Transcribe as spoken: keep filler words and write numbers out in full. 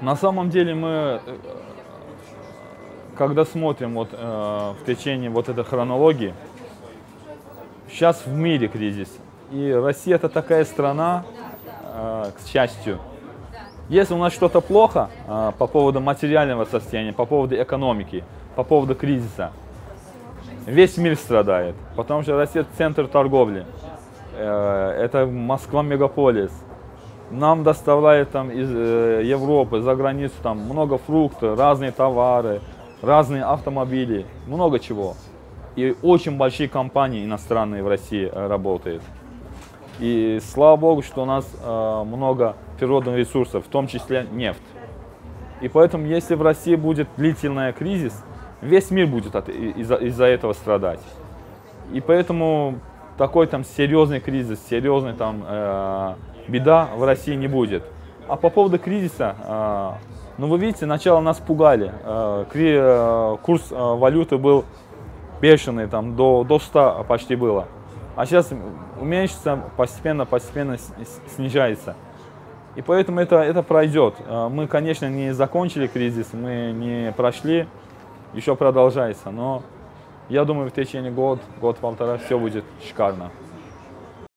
На самом деле мы, когда смотрим вот, э, в течение вот этой хронологии, сейчас в мире кризис. И Россия это такая страна, э, к счастью. Если у нас что-то плохо э, по поводу материального состояния, по поводу экономики, по поводу кризиса, весь мир страдает, потому что Россия центр торговли. Э, это Москва мегаполис. Нам доставляют там из э, Европы, за границу там много фруктов, разные товары, разные автомобили, много чего. И очень большие компании иностранные в России э, работают. И слава богу, что у нас э, много природных ресурсов, в том числе нефть. И поэтому, если в России будет длительный кризис, весь мир будет из-за из этого страдать. И поэтому такой там серьезный кризис, серьезный там... Э, беда в России не будет. А по поводу кризиса, ну вы видите, начало нас пугали. Курс валюты был бешеный, там до, до ста почти было. А сейчас уменьшится, постепенно, постепенно снижается. И поэтому это, это пройдет. Мы, конечно, не закончили кризис, мы не прошли, еще продолжается. Но я думаю, в течение года, год-полтора все будет шикарно.